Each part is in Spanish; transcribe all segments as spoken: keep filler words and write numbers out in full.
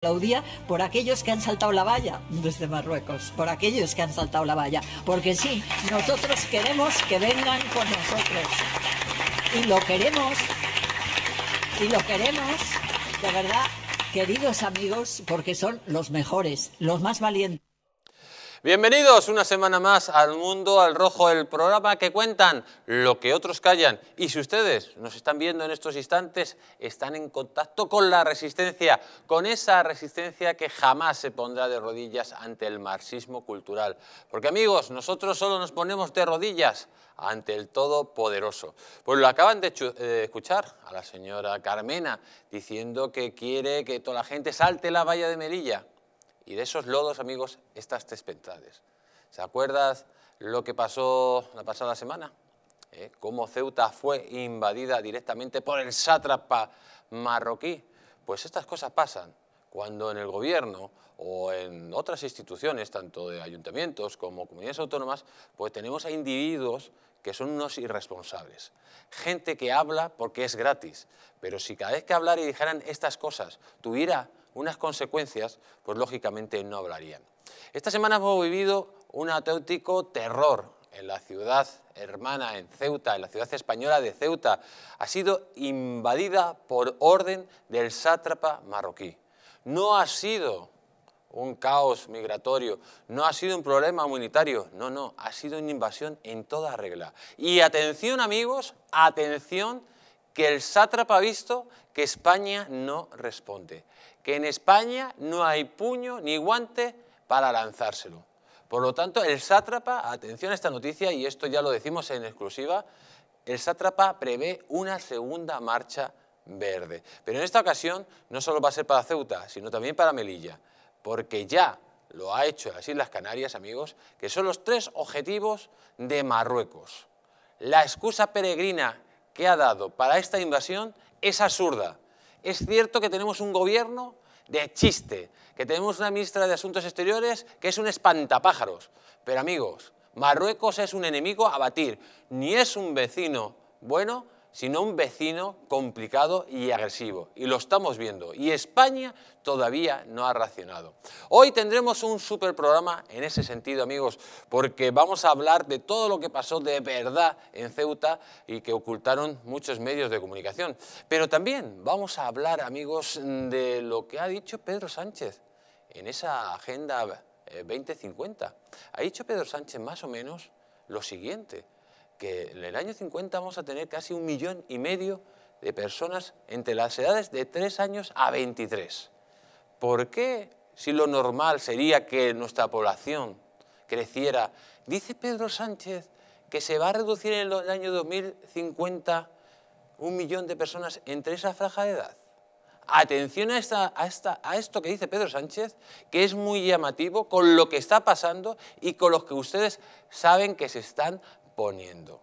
Aplaudía por aquellos que han saltado la valla desde Marruecos, por aquellos que han saltado la valla, porque sí, nosotros queremos que vengan con nosotros y lo queremos, y lo queremos, de verdad, queridos amigos, porque son los mejores, los más valientes. Bienvenidos una semana más al Mundo al Rojo, el programa que cuentan lo que otros callan. Y si ustedes nos están viendo en estos instantes, están en contacto con la resistencia, con esa resistencia que jamás se pondrá de rodillas ante el marxismo cultural. Porque amigos, nosotros solo nos ponemos de rodillas ante el Todopoderoso. Pues lo acaban de eh, escuchar a la señora Carmena diciendo que quiere que toda la gente salte la valla de Melilla. Y de esos lodos, amigos, estas tres pentades. ¿Se acuerdas lo que pasó la pasada semana? ¿Eh? ¿Cómo Ceuta fue invadida directamente por el sátrapa marroquí? Pues estas cosas pasan cuando en el gobierno o en otras instituciones, tanto de ayuntamientos como comunidades autónomas, pues tenemos a individuos que son unos irresponsables. Gente que habla porque es gratis. Pero si cada vez que hablar y dijeran estas cosas tuviera unas consecuencias, pues lógicamente no hablarían. Esta semana hemos vivido un auténtico terror en la ciudad hermana, en Ceuta, en la ciudad española de Ceuta. Ha sido invadida por orden del sátrapa marroquí. No ha sido un caos migratorio, no ha sido un problema humanitario, no, no, ha sido una invasión en toda regla. Y atención amigos, atención, que el sátrapa ha visto que España no responde, que en España no hay puño ni guante para lanzárselo. Por lo tanto, el sátrapa, atención a esta noticia, y esto ya lo decimos en exclusiva, el sátrapa prevé una segunda marcha verde. Pero en esta ocasión no solo va a ser para Ceuta, sino también para Melilla, porque ya lo ha hecho en las Islas Canarias, amigos, que son los tres objetivos de Marruecos. La excusa peregrina que ha dado para esta invasión es absurda. Es cierto que tenemos un gobierno de chiste, que tenemos una ministra de Asuntos Exteriores que es un espantapájaros. Pero amigos, Marruecos es un enemigo a batir. Ni es un vecino bueno, sino un vecino complicado y agresivo. Y lo estamos viendo. Y España todavía no ha reaccionado. Hoy tendremos un super programa en ese sentido, amigos, porque vamos a hablar de todo lo que pasó de verdad en Ceuta y que ocultaron muchos medios de comunicación. Pero también vamos a hablar, amigos, de lo que ha dicho Pedro Sánchez en esa Agenda veinte cincuenta. Ha dicho Pedro Sánchez más o menos lo siguiente: que en el año cincuenta vamos a tener casi un millón y medio de personas entre las edades de tres años a veintitrés. ¿Por qué, si lo normal sería que nuestra población creciera? Dice Pedro Sánchez que se va a reducir en el año dos mil cincuenta un millón de personas entre esa franja de edad. Atención a, esta, a, esta, a esto que dice Pedro Sánchez, que es muy llamativo con lo que está pasando y con los que ustedes saben que se están poniendo.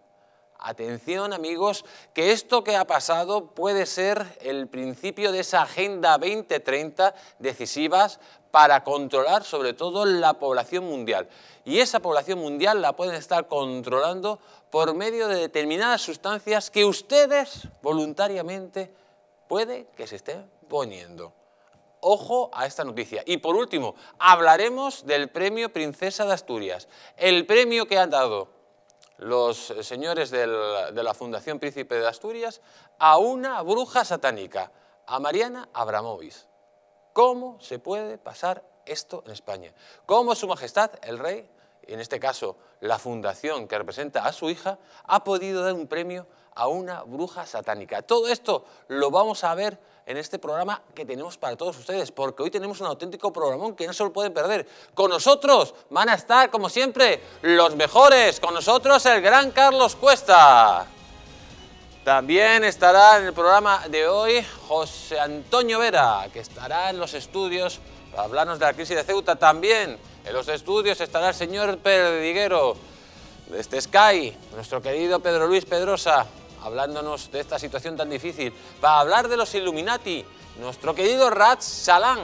Atención amigos, que esto que ha pasado puede ser el principio de esa Agenda veinte treinta decisivas para controlar sobre todo la población mundial. Y esa población mundial la pueden estar controlando por medio de determinadas sustancias que ustedes voluntariamente puede que se estén poniendo. Ojo a esta noticia. Y por último, hablaremos del premio Princesa de Asturias, el premio que han dado los señores del, de la Fundación Príncipe de Asturias a una bruja satánica, a Mariana Abramovic. ¿Cómo se puede pasar esto en España? ¿Cómo Su Majestad el Rey, en este caso la fundación que representa a su hija, ha podido dar un premio a una bruja satánica? Todo esto lo vamos a ver en este programa que tenemos para todos ustedes, porque hoy tenemos un auténtico programón que no se lo pueden perder. Con nosotros van a estar, como siempre, los mejores. Con nosotros el gran Carlos Cuesta. También estará en el programa de hoy José Antonio Vera, que estará en los estudios para hablarnos de la crisis de Ceuta. También en los estudios estará el señor Pedriguero, desde Sky, nuestro querido Pedro Luis Pedrosa, hablándonos de esta situación tan difícil. Para hablar de los Illuminati, nuestro querido Rat Salán.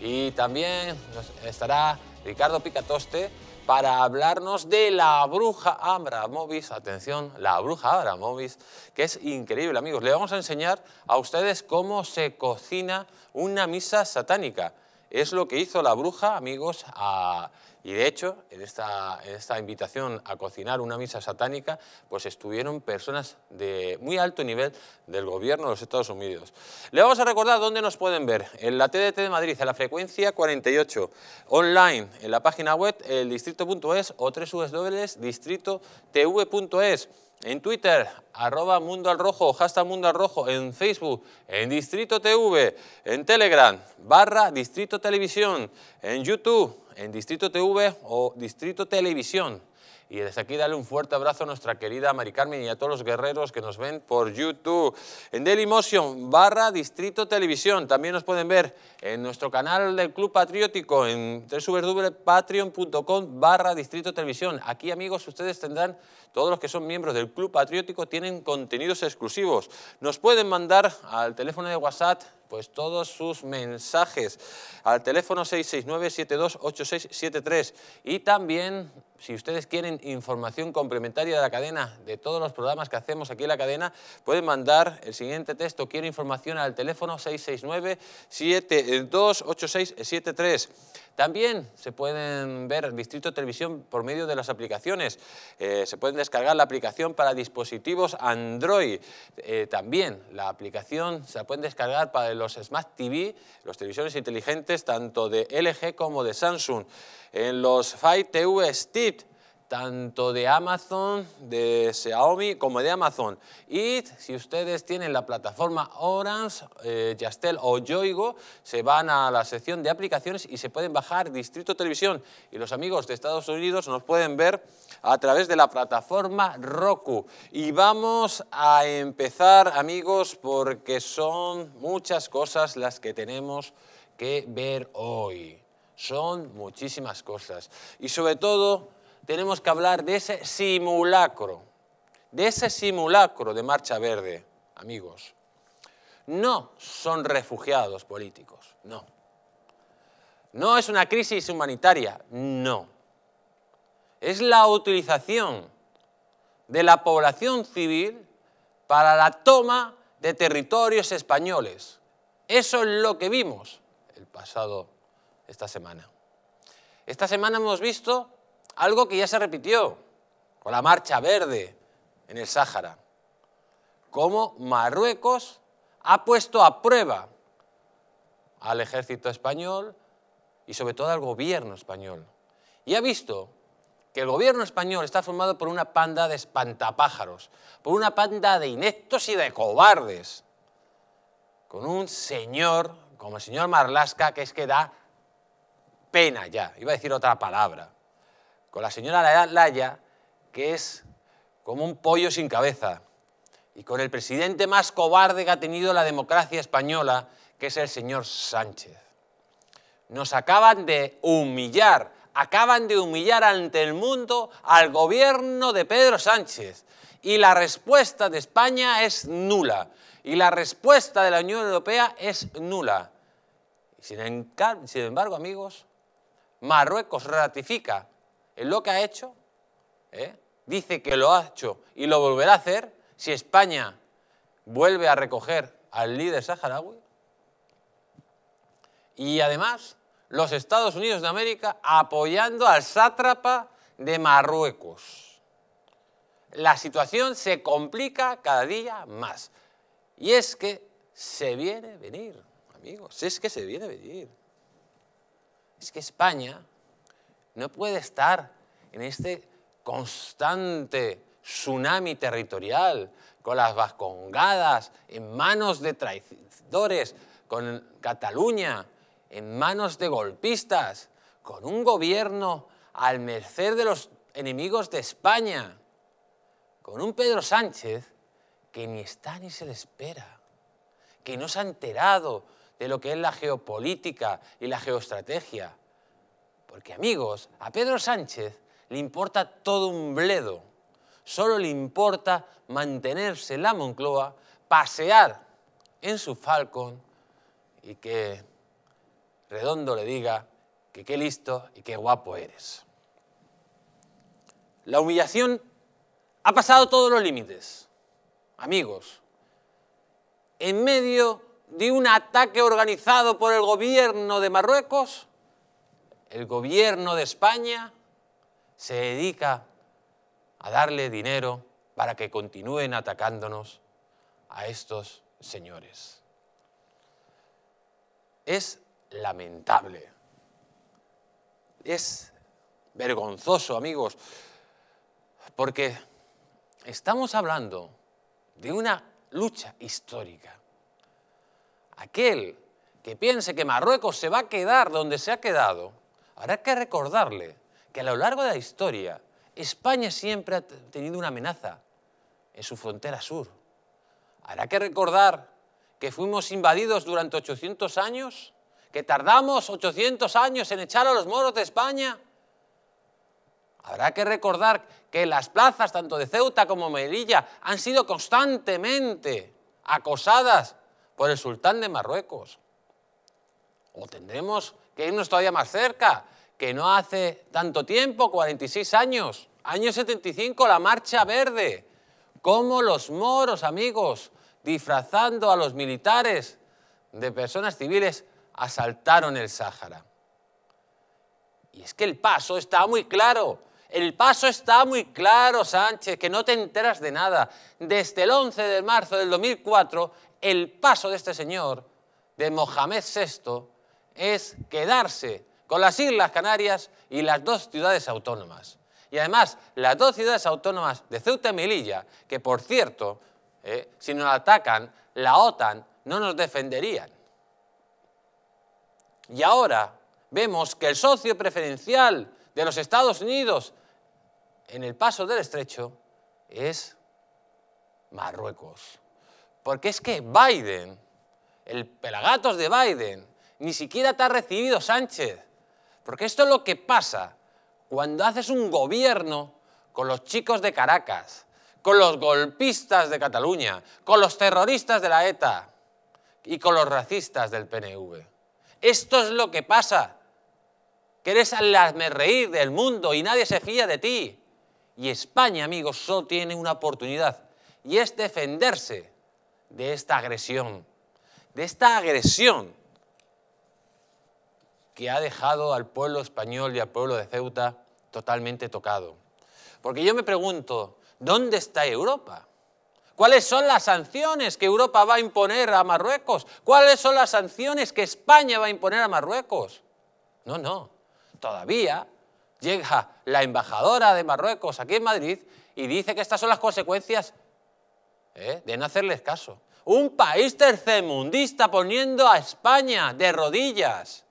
Y también estará Ricardo Picatoste para hablarnos de la bruja Abramovic, atención, la bruja Abramovic, que es increíble, amigos. Le vamos a enseñar a ustedes cómo se cocina una misa satánica. Es lo que hizo la bruja, amigos, a... y de hecho, en esta, en esta invitación a cocinar una misa satánica, pues estuvieron personas de muy alto nivel del gobierno de los Estados Unidos. Le vamos a recordar dónde nos pueden ver. En la T D T de Madrid, en la frecuencia cuarenta y ocho, online, en la página web, el distrito punto es o tres uve dobles distrito t v punto es. En Twitter, arroba Mundo al Rojo, hashtag Mundo al Rojo. En Facebook, en Distrito T V. En Telegram, barra Distrito Televisión. En YouTube, en Distrito T V o Distrito Televisión. Y desde aquí darle un fuerte abrazo a nuestra querida Mari Carmen y a todos los guerreros que nos ven por YouTube. En Dailymotion, barra Distrito Televisión. También nos pueden ver en nuestro canal del Club Patriótico, en www punto patreon punto com barra Distrito Televisión. Aquí, amigos, ustedes tendrán, todos los que son miembros del Club Patriótico, tienen contenidos exclusivos. Nos pueden mandar al teléfono de WhatsApp pues todos sus mensajes al teléfono seis seis nueve, siete dos ocho seis siete tres. Y también, si ustedes quieren información complementaria de la cadena, de todos los programas que hacemos aquí en la cadena, pueden mandar el siguiente texto: quiero información al teléfono seis seis nueve, siete dos ocho seis siete tres. También se pueden ver el Distrito Televisión por medio de las aplicaciones. Eh, se pueden descargar la aplicación para dispositivos Android. Eh, también la aplicación se la pueden descargar para el los Smart T V, los televisores inteligentes, tanto de L G como de Samsung, en los Fire T V Stick, tanto de Amazon, de Xiaomi como de Amazon. Y si ustedes tienen la plataforma Orange, eh, Yastel o Yoigo, se van a la sección de aplicaciones y se pueden bajar Distrito Televisión. Y los amigos de Estados Unidos nos pueden ver a través de la plataforma Roku. Y vamos a empezar, amigos, porque son muchas cosas las que tenemos que ver hoy. Son muchísimas cosas. Y sobre todo tenemos que hablar de ese simulacro, de ese simulacro de Marcha Verde, amigos. No son refugiados políticos, no. No es una crisis humanitaria, no. Es la utilización de la población civil para la toma de territorios españoles. Eso es lo que vimos el pasado, esta semana. Esta semana hemos visto algo que ya se repitió con la Marcha Verde en el Sáhara. Cómo Marruecos ha puesto a prueba al ejército español y sobre todo al gobierno español. Y ha visto que el gobierno español está formado por una panda de espantapájaros, por una panda de ineptos y de cobardes, con un señor como el señor Marlasca, que es que da pena ya, iba a decir otra palabra, con la señora Laya, que es como un pollo sin cabeza, y con el presidente más cobarde que ha tenido la democracia española, que es el señor Sánchez. Nos acaban de humillar, acaban de humillar ante el mundo al gobierno de Pedro Sánchez, y la respuesta de España es nula, y la respuesta de la Unión Europea es nula. Sin embargo, amigos, Marruecos ratifica en lo que ha hecho, ¿eh? Dice que lo ha hecho y lo volverá a hacer si España vuelve a recoger al líder saharaui. Y además, los Estados Unidos de América apoyando al sátrapa de Marruecos. La situación se complica cada día más. Y es que se viene a venir, amigos, es que se viene a venir. Es que España no puede estar en este constante tsunami territorial, con las vascongadas, en manos de traidores, con Cataluña, en manos de golpistas, con un gobierno al merced de los enemigos de España, con un Pedro Sánchez que ni está ni se le espera, que no se ha enterado de lo que es la geopolítica y la geoestrategia. Porque, amigos, a Pedro Sánchez le importa todo un bledo. Solo le importa mantenerse en la Moncloa, pasear en su Falcon y que Redondo le diga que qué listo y qué guapo eres. La humillación ha pasado todos los límites, amigos. En medio de un ataque organizado por el gobierno de Marruecos, el gobierno de España se dedica a darle dinero para que continúen atacándonos a estos señores. Es lamentable. Es vergonzoso, amigos, porque estamos hablando de una lucha histórica. Aquel que piense que Marruecos se va a quedar donde se ha quedado, habrá que recordarle que a lo largo de la historia España siempre ha tenido una amenaza en su frontera sur. Habrá que recordar que fuimos invadidos durante ochocientos años, que tardamos ochocientos años en echar a los moros de España. Habrá que recordar que las plazas tanto de Ceuta como Melilla han sido constantemente acosadas por el sultán de Marruecos. O tendremos que irnos todavía más cerca, que no hace tanto tiempo, cuarenta y seis años, año setenta y cinco, la Marcha Verde. Como los moros, amigos, disfrazando a los militares de personas civiles, asaltaron el Sáhara. Y es que el paso está muy claro, el paso está muy claro, Sánchez, que no te enteras de nada. Desde el once de marzo del dos mil cuatro, el paso de este señor, de Mohamed sexto, es quedarse con las Islas Canarias y las dos ciudades autónomas. Y además, las dos ciudades autónomas de Ceuta y Melilla, que por cierto, eh, si nos atacan, la OTAN no nos defenderían. Y ahora vemos que el socio preferencial de los Estados Unidos en el paso del estrecho es Marruecos. Porque es que Biden, el pelagatos de Biden, ni siquiera te ha recibido, Sánchez. Porque esto es lo que pasa cuando haces un gobierno con los chicos de Caracas, con los golpistas de Cataluña, con los terroristas de la ETA y con los racistas del P N V. Esto es lo que pasa. Que eres el hazmerreír del mundo y nadie se fía de ti. Y España, amigos, solo tiene una oportunidad y es defenderse de esta agresión, de esta agresión que ha dejado al pueblo español y al pueblo de Ceuta totalmente tocado. Porque yo me pregunto, ¿dónde está Europa? ¿Cuáles son las sanciones que Europa va a imponer a Marruecos? ¿Cuáles son las sanciones que España va a imponer a Marruecos? No, no. Todavía llega la embajadora de Marruecos aquí en Madrid y dice que estas son las consecuencias ¿eh? de no hacerles caso. Un país tercermundista poniendo a España de rodillas.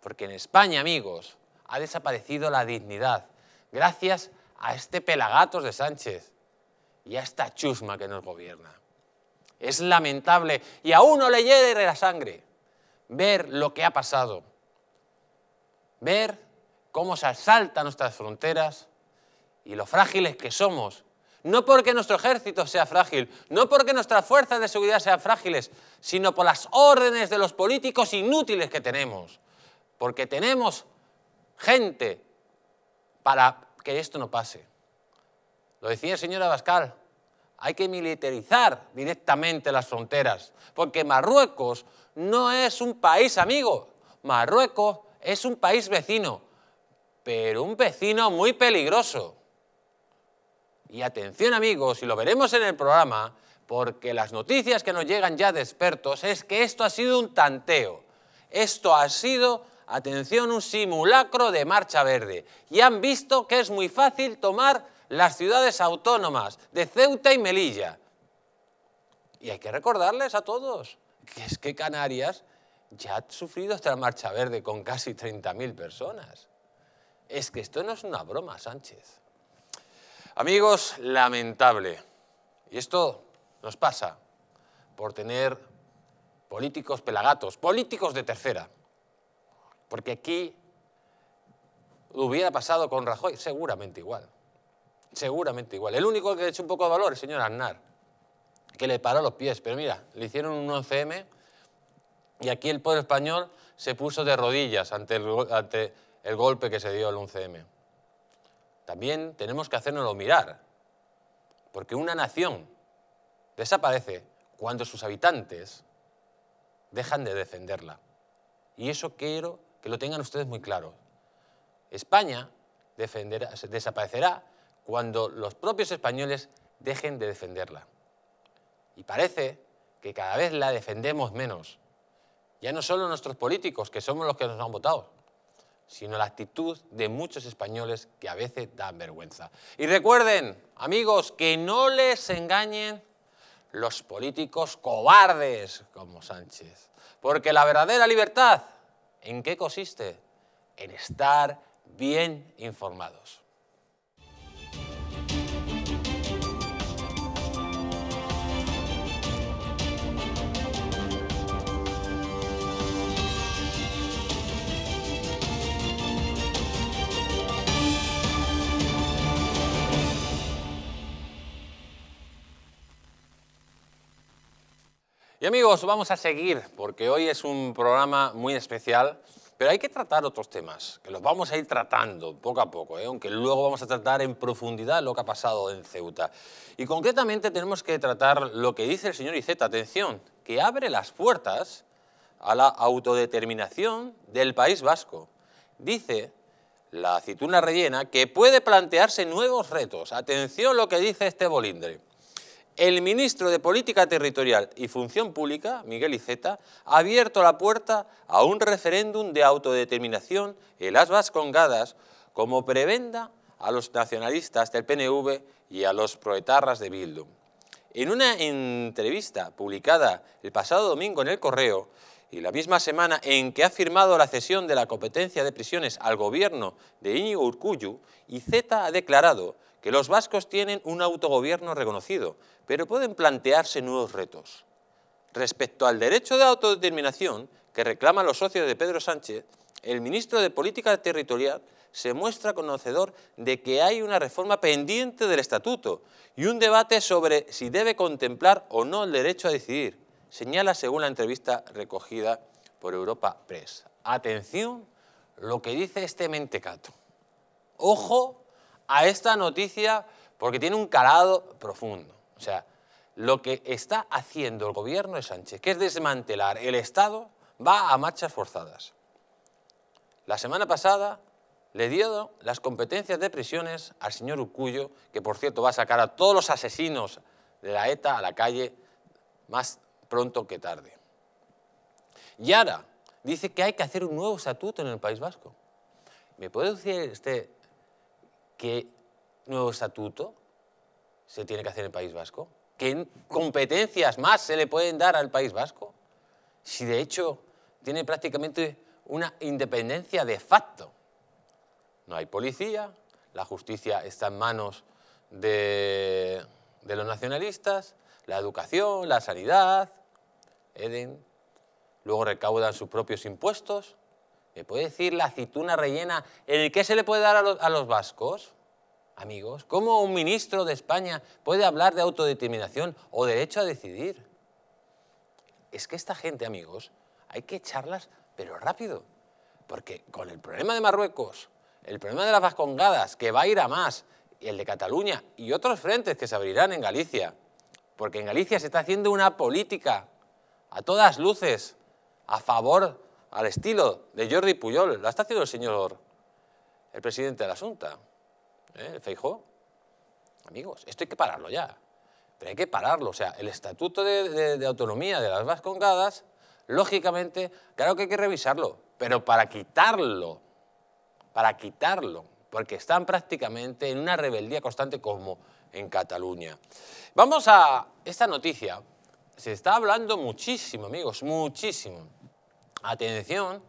Porque en España, amigos, ha desaparecido la dignidad gracias a este pelagatos de Sánchez y a esta chusma que nos gobierna. Es lamentable y a uno le hiere la sangre ver lo que ha pasado. Ver cómo se asaltan nuestras fronteras y lo frágiles que somos. No porque nuestro ejército sea frágil, no porque nuestras fuerzas de seguridad sean frágiles, sino por las órdenes de los políticos inútiles que tenemos. Porque tenemos gente para que esto no pase. Lo decía el señor Abascal, hay que militarizar directamente las fronteras. Porque Marruecos no es un país amigo, Marruecos es un país vecino, pero un vecino muy peligroso. Y atención, amigos, y lo veremos en el programa, porque las noticias que nos llegan ya de expertos es que esto ha sido un tanteo. Esto ha sido, atención, un simulacro de Marcha Verde. Y han visto que es muy fácil tomar las ciudades autónomas de Ceuta y Melilla. Y hay que recordarles a todos que es que Canarias ya ha sufrido esta Marcha Verde con casi treinta mil personas. Es que esto no es una broma, Sánchez. Amigos, lamentable. Y esto nos pasa por tener políticos pelagatos, políticos de tercera. Porque aquí hubiera pasado con Rajoy seguramente igual. Seguramente igual. El único que le echó un poco de valor, el señor Aznar, que le paró los pies. Pero mira, le hicieron un once eme... Y aquí el pueblo español se puso de rodillas ante el, ante el golpe que se dio al once eme. también tenemos que hacérnoslo mirar, porque una nación desaparece cuando sus habitantes dejan de defenderla. Y eso quiero que lo tengan ustedes muy claro. España defenderá, desaparecerá cuando los propios españoles dejen de defenderla. Y parece que cada vez la defendemos menos. Ya no solo nuestros políticos, que somos los que nos han votado, sino la actitud de muchos españoles que a veces dan vergüenza. Y recuerden, amigos, que no les engañen los políticos cobardes como Sánchez. Porque la verdadera libertad, ¿en qué consiste? En estar bien informados. Y amigos, vamos a seguir, porque hoy es un programa muy especial, pero hay que tratar otros temas, que los vamos a ir tratando poco a poco, ¿eh? Aunque luego vamos a tratar en profundidad lo que ha pasado en Ceuta. Y concretamente tenemos que tratar lo que dice el señor Iceta, atención, que abre las puertas a la autodeterminación del País Vasco. Dice, la aceituna rellena, que puede plantearse nuevos retos. Atención lo que dice este bolindre. El ministro de Política Territorial y Función Pública, Miguel Iceta, ha abierto la puerta a un referéndum de autodeterminación en las Vascongadas como prebenda a los nacionalistas del P N V y a los proetarras de Bildu. En una entrevista publicada el pasado domingo en El Correo y la misma semana en que ha firmado la cesión de la competencia de prisiones al gobierno de Íñigo Urkullu, Iceta ha declarado que los vascos tienen un autogobierno reconocido, pero pueden plantearse nuevos retos. Respecto al derecho de autodeterminación que reclaman los socios de Pedro Sánchez, el ministro de Política Territorial se muestra conocedor de que hay una reforma pendiente del Estatuto y un debate sobre si debe contemplar o no el derecho a decidir, señala según la entrevista recogida por Europa Press. Atención lo que dice este mentecato. Ojo a esta noticia, porque tiene un calado profundo. O sea, lo que está haciendo el gobierno de Sánchez, que es desmantelar el Estado, va a marchas forzadas. La semana pasada le dio las competencias de prisiones al señor Urcullu, que por cierto va a sacar a todos los asesinos de la ETA a la calle más pronto que tarde. Y ahora dice que hay que hacer un nuevo estatuto en el País Vasco. ¿Me puede decir este... ¿Qué nuevo estatuto se tiene que hacer en el País Vasco? ¿Qué competencias más se le pueden dar al País Vasco? Si de hecho tiene prácticamente una independencia de facto. No hay policía, la justicia está en manos de, de los nacionalistas, la educación, la sanidad, Eden, luego recaudan sus propios impuestos. ¿Me puede decir la aceituna rellena en el que se le puede dar a los, a los vascos? Amigos, ¿cómo un ministro de España puede hablar de autodeterminación o derecho a decidir? Es que esta gente, amigos, hay que echarlas, pero rápido. Porque con el problema de Marruecos, el problema de las Vascongadas, que va a ir a más, y el de Cataluña y otros frentes que se abrirán en Galicia, porque en Galicia se está haciendo una política a todas luces a favor de... al estilo de Jordi Pujol, lo está haciendo el señor, el presidente de la Junta, ¿eh? el Feijóo. Amigos, esto hay que pararlo ya, pero hay que pararlo. O sea, el Estatuto de, de, de Autonomía de las Vascongadas, lógicamente, claro que hay que revisarlo, pero para quitarlo, para quitarlo, porque están prácticamente en una rebeldía constante como en Cataluña. Vamos a esta noticia, se está hablando muchísimo, amigos, muchísimo. Atención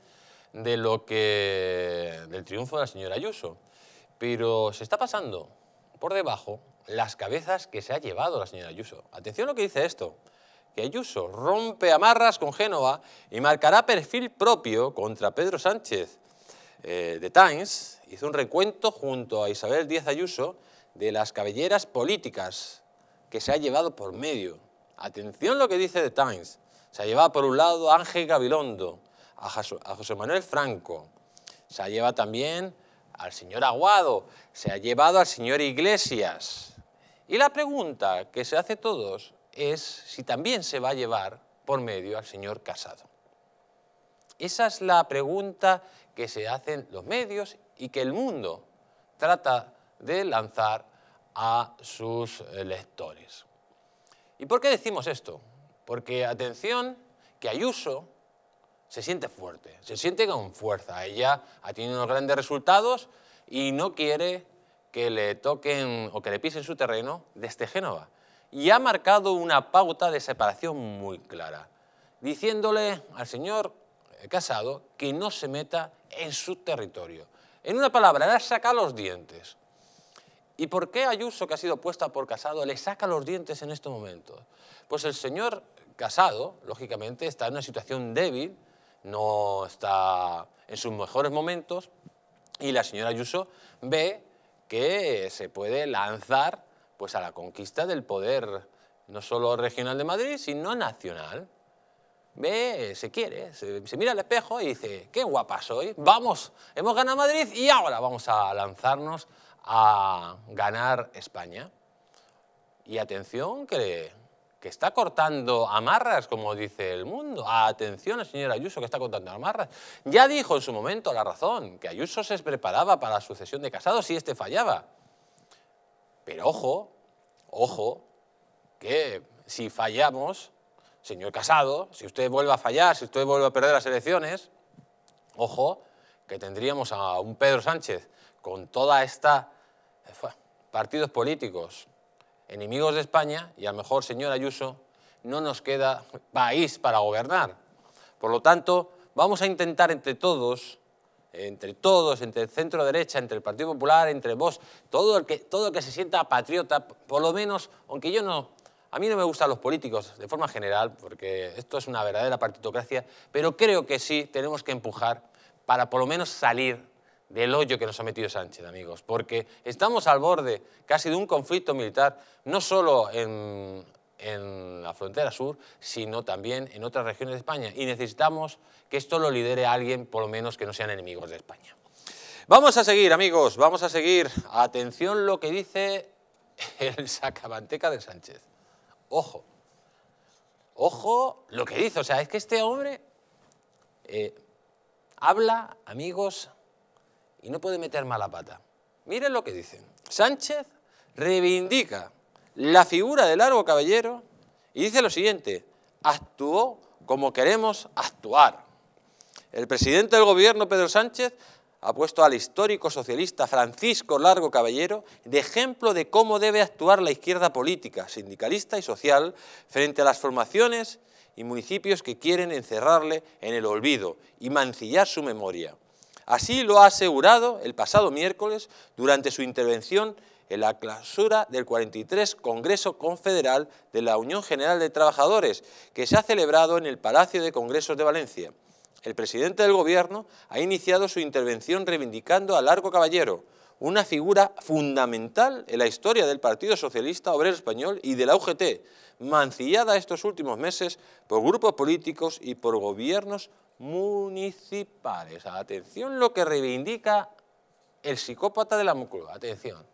de lo que, del triunfo de la señora Ayuso, pero se está pasando por debajo las cabezas que se ha llevado la señora Ayuso. Atención lo que dice esto, que Ayuso rompe amarras con Génova y marcará perfil propio contra Pedro Sánchez. Eh, The Times hizo un recuento junto a Isabel Díaz Ayuso de las cabelleras políticas que se ha llevado por medio. Atención lo que dice The Times. Se ha llevado por un lado a Ángel Gabilondo, a José Manuel Franco, se ha llevado también al señor Aguado, se ha llevado al señor Iglesias. Y la pregunta que se hace todos es si también se va a llevar por medio al señor Casado. Esa es la pregunta que se hacen los medios y que el mundo trata de lanzar a sus lectores. ¿Y por qué decimos esto? Porque, atención, que Ayuso se siente fuerte, se siente con fuerza. Ella ha tenido unos grandes resultados y no quiere que le toquen o que le pisen su terreno desde Génova. Y ha marcado una pauta de separación muy clara, diciéndole al señor Casado que no se meta en su territorio. En una palabra, le saca los dientes. ¿Y por qué Ayuso, que ha sido puesta por Casado, le saca los dientes en estos momentos? Pues el señor Casado, lógicamente, está en una situación débil, no está en sus mejores momentos, y la señora Ayuso ve que se puede lanzar pues, a la conquista del poder, no solo regional de Madrid, sino nacional. Ve, se quiere, se, se mira al espejo y dice, qué guapa soy, vamos, hemos ganado Madrid y ahora vamos a lanzarnos a ganar España. Y atención que, que está cortando amarras, como dice el mundo. Atención al señor Ayuso que está cortando amarras. Ya dijo en su momento la razón, que Ayuso se preparaba para la sucesión de Casado si este fallaba. Pero ojo, ojo, que si fallamos, señor Casado, si usted vuelve a fallar, si usted vuelve a perder las elecciones, ojo, que tendríamos a un Pedro Sánchez con toda esta partidos políticos enemigos de España y a lo mejor, señor Ayuso, no nos queda país para gobernar. Por lo tanto, vamos a intentar entre todos, entre todos, entre el centro derecha, entre el Partido Popular, entre vos, todo el que, todo el que se sienta patriota, por lo menos, aunque yo no, a mí no me gustan los políticos de forma general, porque esto es una verdadera partitocracia, pero creo que sí tenemos que empujar para por lo menos salir del hoyo que nos ha metido Sánchez, amigos, porque estamos al borde casi de un conflicto militar, no solo en, en la frontera sur, sino también en otras regiones de España, y necesitamos que esto lo lidere a alguien, por lo menos que no sean enemigos de España. Vamos a seguir, amigos, vamos a seguir. Atención lo que dice el sacamanteca de Sánchez. Ojo, ojo lo que dice, o sea, es que este hombre eh, habla, amigos, y no puede meter mala pata. Miren lo que dicen. Sánchez reivindica la figura del largo caballero y dice lo siguiente, actuó como queremos actuar. El presidente del gobierno, Pedro Sánchez, ha puesto al histórico socialista Francisco Largo Caballero de ejemplo de cómo debe actuar la izquierda política, sindicalista y social frente a las formaciones y municipios que quieren encerrarle en el olvido y mancillar su memoria. Así lo ha asegurado el pasado miércoles durante su intervención en la clausura del cuarenta y tres Congreso Confederal de la Unión General de Trabajadores, que se ha celebrado en el Palacio de Congresos de Valencia. El presidente del Gobierno ha iniciado su intervención reivindicando a Largo Caballero, una figura fundamental en la historia del Partido Socialista Obrero Español y de la U G T, mancillada estos últimos meses por grupos políticos y por gobiernos municipales. Atención lo que reivindica el psicópata de la Moncloa, atención.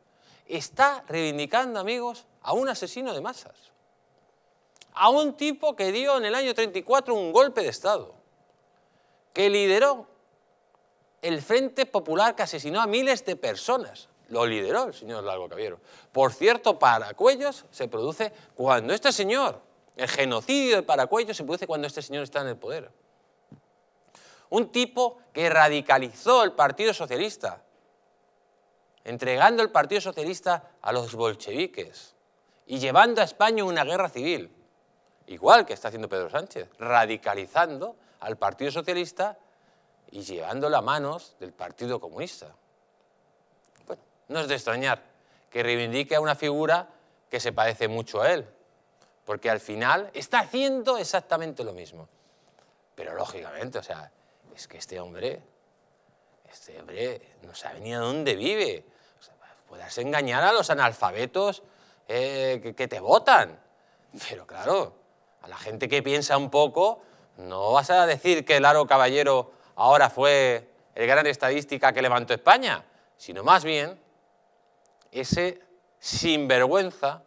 Está reivindicando, amigos, a un asesino de masas. A un tipo que dio en el año treinta y cuatro un golpe de Estado. Que lideró el Frente Popular que asesinó a miles de personas. Lo lideró el señor Largo Caballero. Por cierto, Paracuellos se produce cuando este señor, el genocidio de Paracuellos se produce cuando este señor está en el poder. Un tipo que radicalizó el Partido Socialista, entregando el Partido Socialista a los bolcheviques y llevando a España una guerra civil, igual que está haciendo Pedro Sánchez, radicalizando al Partido Socialista y llevándolo a manos del Partido Comunista. Bueno, no es de extrañar que reivindique a una figura que se parece mucho a él, porque al final está haciendo exactamente lo mismo. Pero lógicamente, o sea, es que este hombre, este hombre no sabe ni a dónde vive. O sea, podrás engañar a los analfabetos eh, que, que te votan. Pero claro, a la gente que piensa un poco, no vas a decir que Largo Caballero ahora fue el gran estadística que levantó España. sino más bien ese sinvergüenza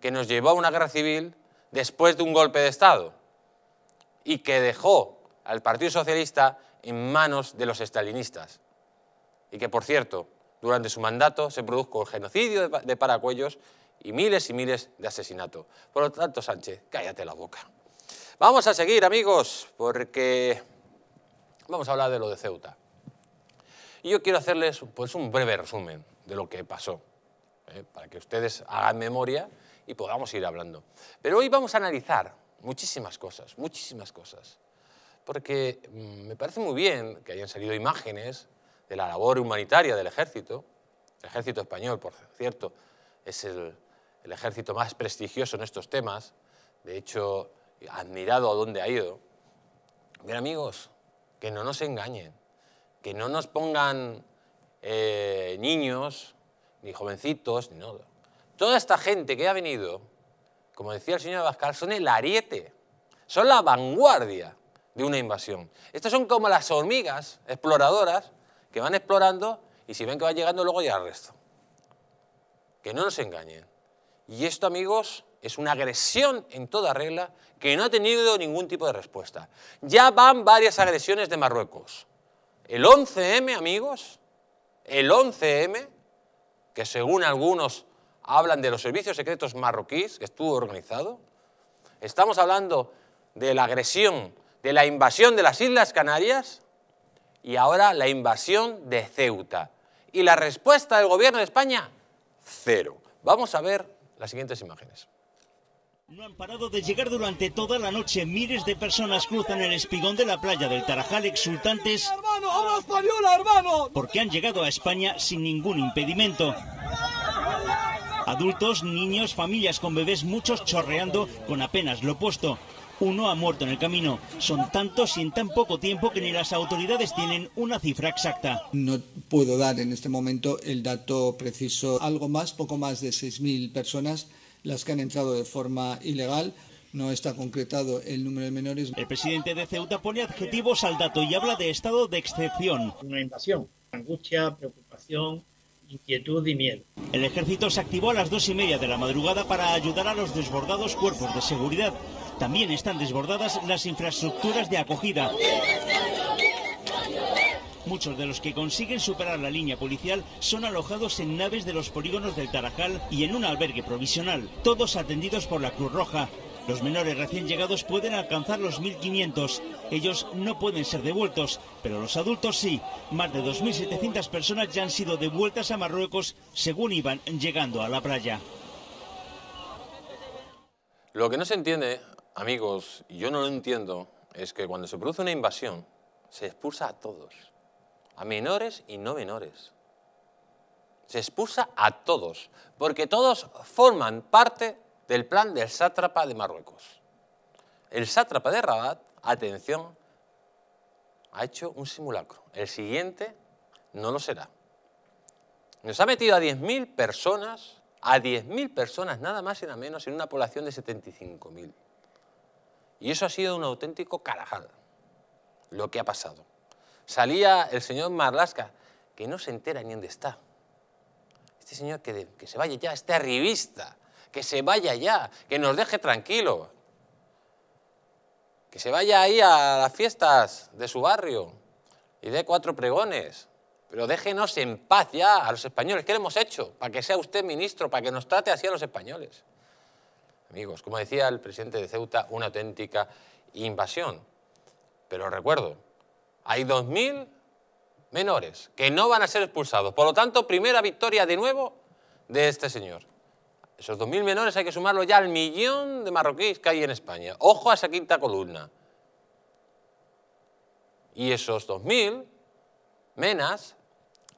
que nos llevó a una guerra civil después de un golpe de Estado y que dejó al Partido Socialista en manos de los estalinistas. Y que, por cierto, durante su mandato se produjo el genocidio de Paracuellos y miles y miles de asesinatos. Por lo tanto, Sánchez, cállate la boca. Vamos a seguir, amigos, porque vamos a hablar de lo de Ceuta. Y yo quiero hacerles pues, un breve resumen de lo que pasó, ¿eh? Para que ustedes hagan memoria y podamos ir hablando. Pero hoy vamos a analizar muchísimas cosas, muchísimas cosas. Porque mmm, me parece muy bien que hayan salido imágenes de la labor humanitaria del ejército. El ejército español, por cierto, es el, el ejército más prestigioso en estos temas. De hecho, admirado a dónde ha ido. Bien, amigos, que no nos engañen, que no nos pongan eh, niños, ni jovencitos, ni nada. Toda esta gente que ha venido, como decía el señor Abascal, son el ariete, son la vanguardia de una invasión. Estas son como las hormigas exploradoras que van explorando y si ven que va llegando luego ya el resto. Que no nos engañen. Y esto, amigos, es una agresión en toda regla que no ha tenido ningún tipo de respuesta. Ya van varias agresiones de Marruecos. El once eme, amigos, el once eme, que según algunos hablan de los servicios secretos marroquíes, que estuvo organizado, estamos hablando de la agresión, de la invasión de las Islas Canarias y ahora la invasión de Ceuta. Y la respuesta del gobierno de España, cero. Vamos a ver las siguientes imágenes. No han parado de llegar durante toda la noche. Miles de personas cruzan el espigón de la playa del Tarajal exultantes. ¡Hermano, habla española, hermano! Porque han llegado a España sin ningún impedimento. Adultos, niños, familias con bebés, muchos chorreando con apenas lo puesto. Uno ha muerto en el camino. Son tantos y en tan poco tiempo que ni las autoridades tienen una cifra exacta. No puedo dar en este momento el dato preciso. Algo más, poco más de seis mil personas las que han entrado de forma ilegal. No está concretado el número de menores. El presidente de Ceuta pone adjetivos al dato y habla de estado de excepción. Una invasión, angustia, preocupación, inquietud y miedo. El ejército se activó a las dos y media de la madrugada para ayudar a los desbordados cuerpos de seguridad. También están desbordadas las infraestructuras de acogida. Muchos de los que consiguen superar la línea policial son alojados en naves de los polígonos del Tarajal y en un albergue provisional, todos atendidos por la Cruz Roja. Los menores recién llegados pueden alcanzar los mil quinientos. Ellos no pueden ser devueltos, pero los adultos sí. Más de dos mil setecientas personas ya han sido devueltas a Marruecos según iban llegando a la playa. Lo que no se entiende, amigos, y yo no lo entiendo, es que cuando se produce una invasión se expulsa a todos. A menores y no menores. Se expulsa a todos, porque todos forman parte del plan del sátrapa de Marruecos. El sátrapa de Rabat, atención, ha hecho un simulacro. El siguiente no lo será. Nos ha metido a diez mil personas, a diez mil personas nada más y nada menos, en una población de setenta y cinco mil. Y eso ha sido un auténtico carajal, lo que ha pasado. Salía el señor Marlasca, que no se entera ni dónde está. Este señor que, de, que se vaya ya, este arribista, que se vaya ya, que nos deje tranquilo. Que se vaya ahí a las fiestas de su barrio y dé cuatro pregones. Pero déjenos en paz ya a los españoles. ¿Qué le hemos hecho? Para que sea usted ministro, para que nos trate así a los españoles. Amigos, como decía el presidente de Ceuta, una auténtica invasión. Pero recuerdo, hay dos mil menores que no van a ser expulsados. Por lo tanto, primera victoria de nuevo de este señor. Esos dos mil menores hay que sumarlos ya al millón de marroquíes que hay en España. Ojo a esa quinta columna. Y esos dos mil menas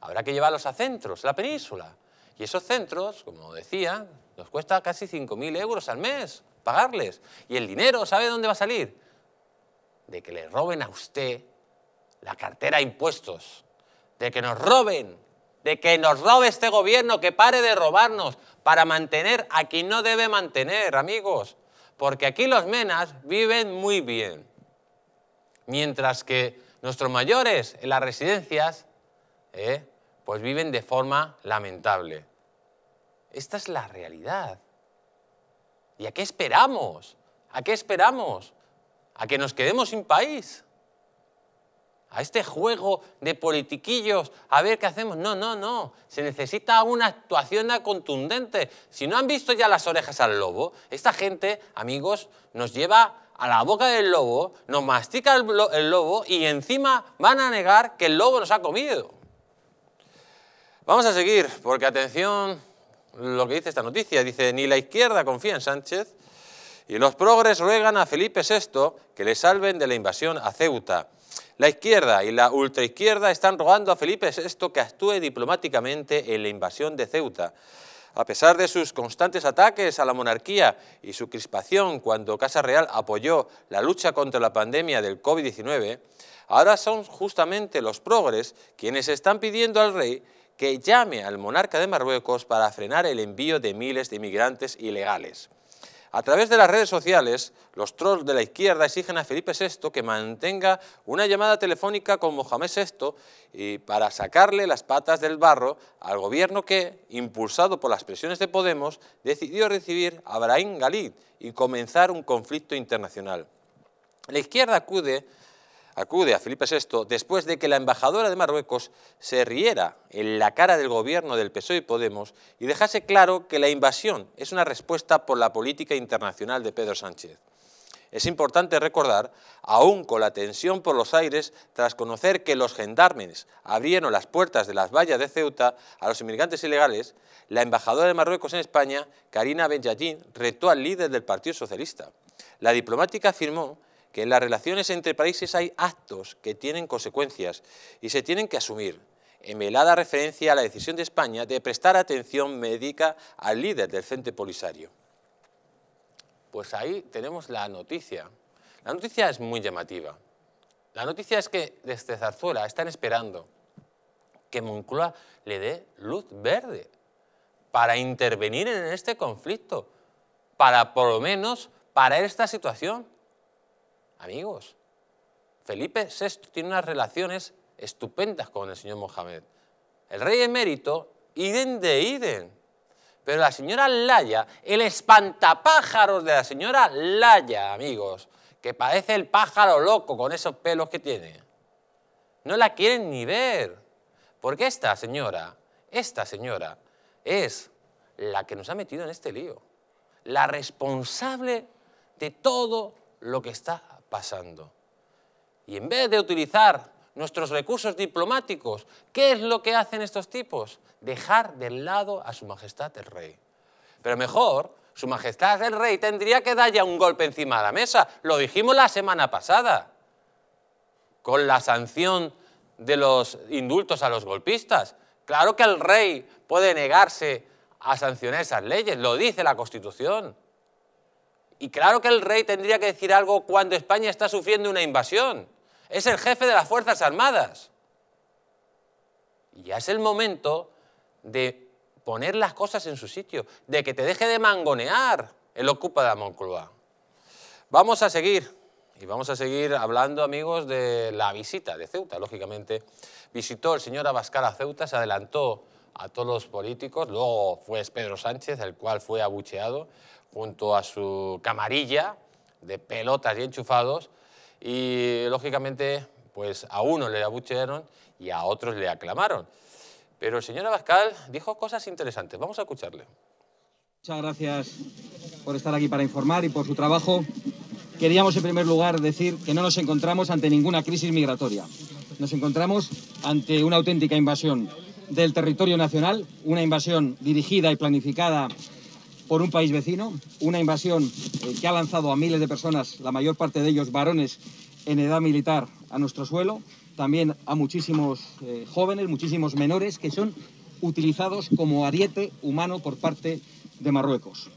habrá que llevarlos a centros, la península. Y esos centros, como decía, nos cuesta casi cinco mil euros al mes pagarles. Y el dinero, ¿sabe dónde va a salir? De que le roben a usted la cartera de impuestos, de que nos roben, de que nos robe este gobierno, que pare de robarnos para mantener a quien no debe mantener, amigos. Porque aquí los menas viven muy bien, mientras que nuestros mayores en las residencias, ¿eh? pues viven de forma lamentable. Esta es la realidad. ¿Y a qué esperamos? ¿A qué esperamos? ¿A que nos quedemos sin país? ¿A este juego de politiquillos? A ver qué hacemos. No, no, no. Se necesita una actuación contundente. Si no han visto ya las orejas al lobo, esta gente, amigos, nos lleva a la boca del lobo, nos mastica el, lo el lobo y encima van a negar que el lobo nos ha comido. Vamos a seguir, porque atención lo que dice esta noticia. Dice, ni la izquierda confía en Sánchez y los progres ruegan a Felipe sexto que le salven de la invasión a Ceuta. La izquierda y la ultraizquierda están rogando a Felipe sexto que actúe diplomáticamente en la invasión de Ceuta. A pesar de sus constantes ataques a la monarquía y su crispación cuando Casa Real apoyó la lucha contra la pandemia del COVID diecinueve, ahora son justamente los progres quienes están pidiendo al rey que llame al monarca de Marruecos para frenar el envío de miles de inmigrantes ilegales. A través de las redes sociales, los trolls de la izquierda exigen a Felipe sexto que mantenga una llamada telefónica con Mohamed sexto y para sacarle las patas del barro al gobierno que, impulsado por las presiones de Podemos, decidió recibir a Brahim Ghali y comenzar un conflicto internacional. La izquierda acude, acude a Felipe sexto después de que la embajadora de Marruecos se riera en la cara del gobierno del P S O E y Podemos y dejase claro que la invasión es una respuesta por la política internacional de Pedro Sánchez. Es importante recordar, aún con la tensión por los aires, tras conocer que los gendarmes abrieron las puertas de las vallas de Ceuta a los inmigrantes ilegales, la embajadora de Marruecos en España, Karina Benyamin, retó al líder del Partido Socialista. La diplomática afirmó que en las relaciones entre países hay actos que tienen consecuencias y se tienen que asumir, en velada referencia a la decisión de España de prestar atención médica al líder del Frente Polisario. Pues ahí tenemos la noticia. La noticia es muy llamativa. La noticia es que desde Zarzuela están esperando que Moncloa le dé luz verde para intervenir en este conflicto, para por lo menos parar esta situación. Amigos, Felipe sexto tiene unas relaciones estupendas con el señor Mohamed, el rey emérito, idem de idem. Pero la señora Laya, el espantapájaros de la señora Laya, amigos, que parece el pájaro loco con esos pelos que tiene, no la quieren ni ver. Porque esta señora, esta señora, es la que nos ha metido en este lío. La responsable de todo lo que está pasando. Y en vez de utilizar nuestros recursos diplomáticos, ¿qué es lo que hacen estos tipos? Dejar de lado a su majestad el rey. Pero mejor, su majestad el rey tendría que dar ya un golpe encima de la mesa. Lo dijimos la semana pasada, con la sanción de los indultos a los golpistas. Claro que el rey puede negarse a sancionar esas leyes, lo dice la Constitución. Y claro que el rey tendría que decir algo cuando España está sufriendo una invasión. Es el jefe de las Fuerzas Armadas. Y ya es el momento de poner las cosas en su sitio, de que te deje de mangonear el ocupa de Moncloa. Vamos a seguir, y vamos a seguir hablando, amigos, de la visita de Ceuta, lógicamente. Visitó el señor Abascal a Ceuta, se adelantó a todos los políticos, luego fue Pedro Sánchez, el cual fue abucheado, junto a su camarilla de pelotas y enchufados, y lógicamente pues a uno le abuchearon y a otros le aclamaron. Pero el señor Abascal dijo cosas interesantes, vamos a escucharle. Muchas gracias por estar aquí para informar y por su trabajo. Queríamos en primer lugar decir que no nos encontramos ante ninguna crisis migratoria, nos encontramos ante una auténtica invasión del territorio nacional, una invasión dirigida y planificada por un país vecino, una invasión que ha lanzado a miles de personas, la mayor parte de ellos varones en edad militar, a nuestro suelo, también a muchísimos eh, jóvenes, muchísimos menores que son utilizados como ariete humano por parte de Marruecos.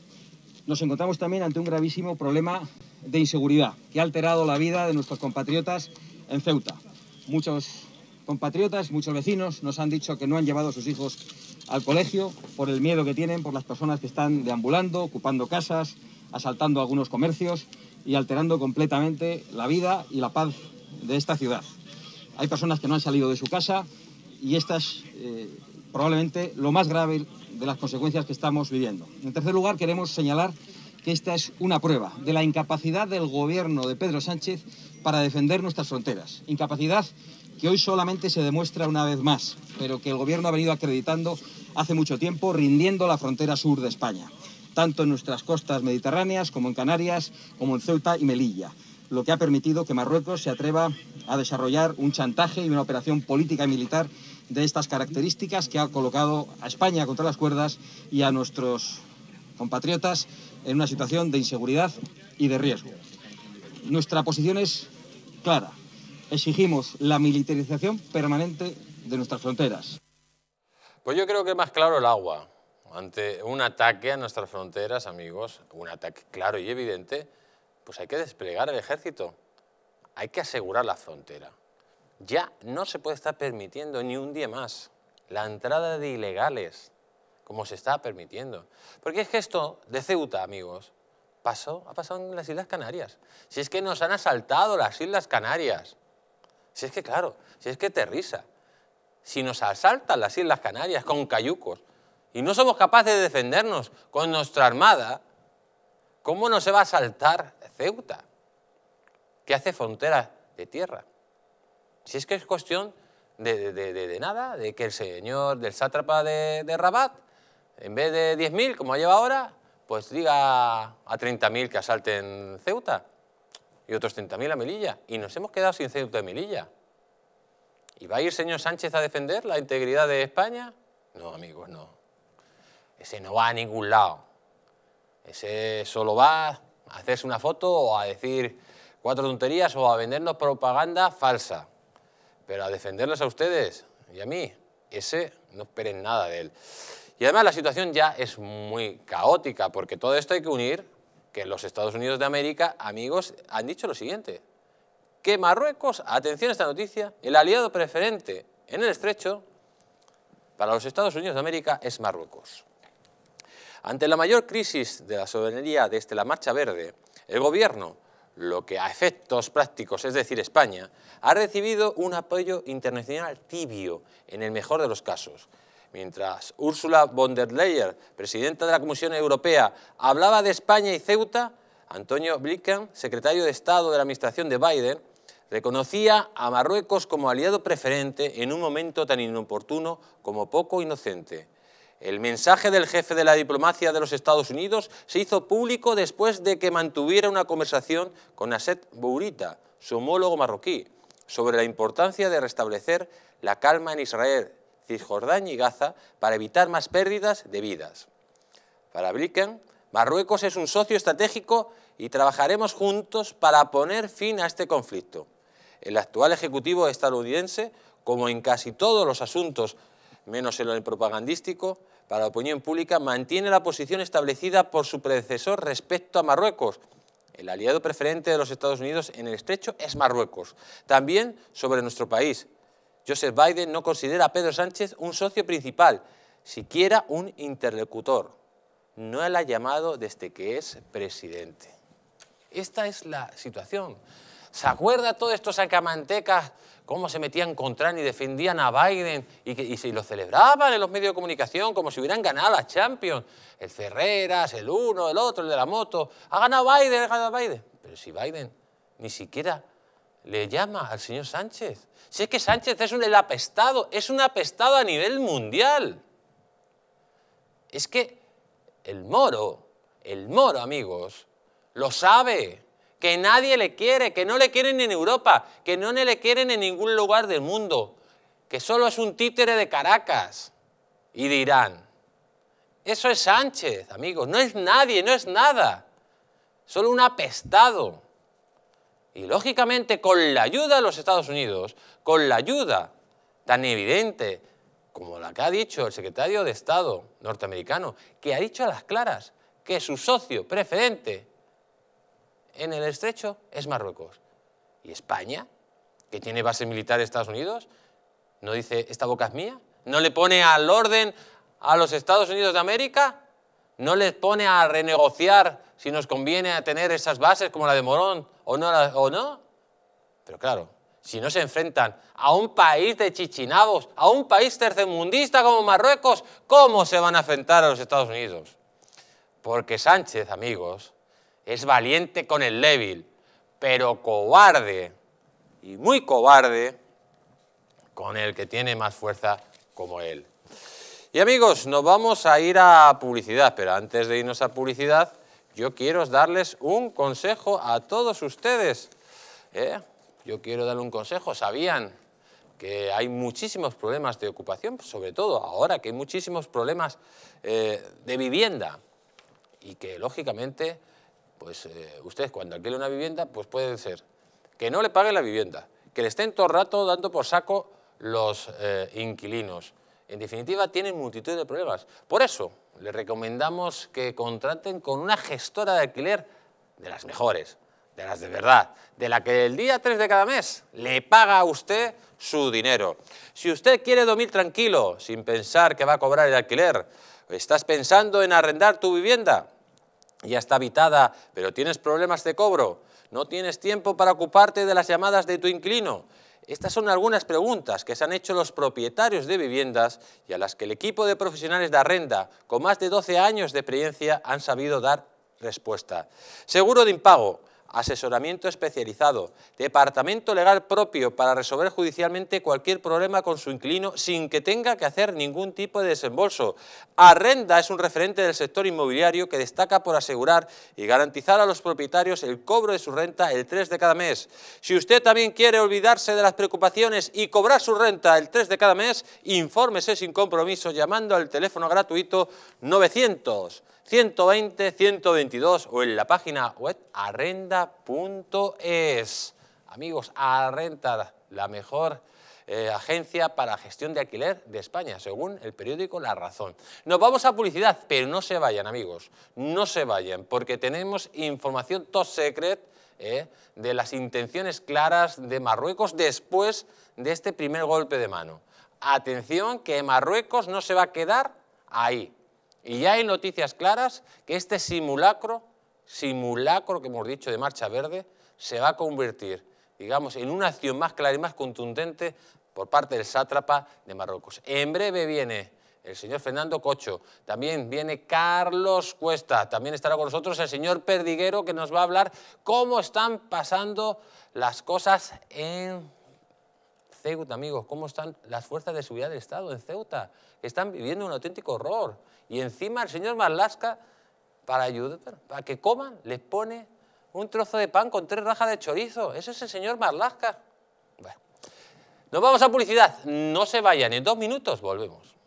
Nos encontramos también ante un gravísimo problema de inseguridad que ha alterado la vida de nuestros compatriotas en Ceuta. Muchos compatriotas, muchos vecinos nos han dicho que no han llevado a sus hijos al colegio por el miedo que tienen, por las personas que están deambulando, ocupando casas, asaltando algunos comercios y alterando completamente la vida y la paz de esta ciudad. Hay personas que no han salido de su casa, y esta es eh, probablemente lo más grave de las consecuencias que estamos viviendo. En tercer lugar, queremos señalar que esta es una prueba de la incapacidad del gobierno de Pedro Sánchez para defender nuestras fronteras. Incapacidad que hoy solamente se demuestra una vez más, pero que el gobierno ha venido acreditando hace mucho tiempo, rindiendo la frontera sur de España, tanto en nuestras costas mediterráneas como en Canarias, como en Ceuta y Melilla, lo que ha permitido que Marruecos se atreva a desarrollar un chantaje y una operación política y militar de estas características que ha colocado a España contra las cuerdas y a nuestros compatriotas en una situación de inseguridad y de riesgo. Nuestra posición es clara. Exigimos la militarización permanente de nuestras fronteras. Pues yo creo que es más claro el agua. Ante un ataque a nuestras fronteras, amigos, un ataque claro y evidente, pues hay que desplegar el ejército. Hay que asegurar la frontera. Ya no se puede estar permitiendo ni un día más la entrada de ilegales, como se está permitiendo. Porque es que esto de Ceuta, amigos, pasó, ha pasado en las Islas Canarias. Si es que nos han asaltado las Islas Canarias. Si es que, claro, si es que aterriza. Si nos asaltan las Islas Canarias con cayucos y no somos capaces de defendernos con nuestra armada, ¿cómo no se va a asaltar Ceuta, que hace frontera de tierra? Si es que es cuestión de, de, de, de nada, de que el señor del sátrapa de, de Rabat, en vez de diez mil, como lleva ahora, pues diga a treinta mil que asalten Ceuta y otros treinta mil a Melilla. Y nos hemos quedado sin Ceuta y Melilla. ¿Y va a ir señor Sánchez a defender la integridad de España? No, amigos, no. Ese no va a ningún lado. Ese solo va a hacerse una foto o a decir cuatro tonterías o a vendernos propaganda falsa. Pero a defenderlos a ustedes y a mí, ese no esperen nada de él. Y además la situación ya es muy caótica, porque todo esto hay que unir que los Estados Unidos de América, amigos, han dicho lo siguiente, que Marruecos, atención a esta noticia, el aliado preferente en el estrecho para los Estados Unidos de América es Marruecos. Ante la mayor crisis de la soberanía desde la Marcha Verde, el gobierno, lo que a efectos prácticos, es decir, España, ha recibido un apoyo internacional tibio en el mejor de los casos. Mientras Ursula von der Leyen, presidenta de la Comisión Europea, hablaba de España y Ceuta, Antonio Blinken, secretario de Estado de la Administración de Biden, reconocía a Marruecos como aliado preferente en un momento tan inoportuno como poco inocente. El mensaje del jefe de la diplomacia de los Estados Unidos se hizo público después de que mantuviera una conversación con Nasser Bourita, su homólogo marroquí, sobre la importancia de restablecer la calma en Israel, Cisjordania y Gaza para evitar más pérdidas de vidas. Para Blinken, Marruecos es un socio estratégico y trabajaremos juntos para poner fin a este conflicto. El actual ejecutivo estadounidense, como en casi todos los asuntos, menos en lo propagandístico, para la opinión pública mantiene la posición establecida por su predecesor respecto a Marruecos. El aliado preferente de los Estados Unidos en el estrecho es Marruecos. También sobre nuestro país. Joseph Biden no considera a Pedro Sánchez un socio principal, siquiera un interlocutor. No la ha llamado desde que es presidente. Esta es la situación. ¿Se acuerda todos estos sacamantecas cómo se metían contra él y defendían a Biden y, que, y se lo celebraban en los medios de comunicación como si hubieran ganado las Champions? El Ferreras, el uno, el otro, el de la moto. Ha ganado Biden, ha ganado Biden. Pero si Biden ni siquiera le llama al señor Sánchez. Si es que Sánchez es un el apestado, es un apestado a nivel mundial. Es que el moro, el moro, amigos, lo sabe. Que nadie le quiere, que no le quieren en Europa, que no le quieren en ningún lugar del mundo, que solo es un títere de Caracas y de Irán. Eso es Sánchez, amigos, no es nadie, no es nada, solo un apestado. Y lógicamente con la ayuda de los Estados Unidos, con la ayuda tan evidente como la que ha dicho el secretario de Estado norteamericano, que ha dicho a las claras que su socio preferente en el estrecho es Marruecos. ¿Y España, que tiene base militar de Estados Unidos, no dice esta boca es mía? ¿No le pone al orden a los Estados Unidos de América? ¿No les pone a renegociar si nos conviene a tener esas bases como la de Morón o no? O no? Pero claro, si no se enfrentan a un país de chichinabos, a un país tercermundista como Marruecos, ¿cómo se van a enfrentar a los Estados Unidos? Porque Sánchez, amigos, es valiente con el débil, pero cobarde, y muy cobarde, con el que tiene más fuerza como él. Y amigos, nos vamos a ir a publicidad, pero antes de irnos a publicidad, yo quiero darles un consejo a todos ustedes. ¿Eh? Yo quiero darle un consejo. ¿Sabían que hay muchísimos problemas de ocupación? Sobre todo ahora que hay muchísimos problemas eh, de vivienda. Y que, lógicamente, pues eh, ustedes cuando alquilen una vivienda, pues puede ser que no le paguen la vivienda, que le estén todo el rato dando por saco los eh, inquilinos. En definitiva, tienen multitud de problemas. Por eso, les recomendamos que contraten con una gestora de alquiler de las mejores, de las de verdad, de la que el día tres de cada mes le paga a usted su dinero. Si usted quiere dormir tranquilo, sin pensar que va a cobrar el alquiler, estás pensando en arrendar tu vivienda, ya está habitada, pero tienes problemas de cobro, no tienes tiempo para ocuparte de las llamadas de tu inquilino. Estas son algunas preguntas que se han hecho los propietarios de viviendas y a las que el equipo de profesionales de arrenda con más de doce años de experiencia han sabido dar respuesta. Seguro de impago, asesoramiento especializado, departamento legal propio para resolver judicialmente cualquier problema con su inquilino sin que tenga que hacer ningún tipo de desembolso. Arrenda es un referente del sector inmobiliario que destaca por asegurar y garantizar a los propietarios el cobro de su renta el tres de cada mes. Si usted también quiere olvidarse de las preocupaciones y cobrar su renta el tres de cada mes, infórmese sin compromiso llamando al teléfono gratuito novecientos, ciento veinte, ciento veintidós o en la página web arrenda punto es. Amigos, Arrenda, la mejor eh, agencia para gestión de alquiler de España, según el periódico La Razón. Nos vamos a publicidad, pero no se vayan, amigos, no se vayan, porque tenemos información top secret eh, de las intenciones claras de Marruecos después de este primer golpe de mano. Atención, que Marruecos no se va a quedar ahí. Y ya hay noticias claras que este simulacro, simulacro que hemos dicho de Marcha Verde, se va a convertir, digamos, en una acción más clara y más contundente por parte del sátrapa de Marruecos. En breve viene el señor Fernando Cocho, también viene Carlos Cuesta, también estará con nosotros el señor Pedriguero, que nos va a hablar cómo están pasando las cosas en Ceuta, amigos, cómo están las fuerzas de seguridad del Estado en Ceuta, están viviendo un auténtico horror. Y encima el señor Marlasca, para ayudar, para que coman, les pone un trozo de pan con tres rajas de chorizo. Ese es el señor Marlasca. Bueno, nos vamos a publicidad. No se vayan, en dos minutos volvemos.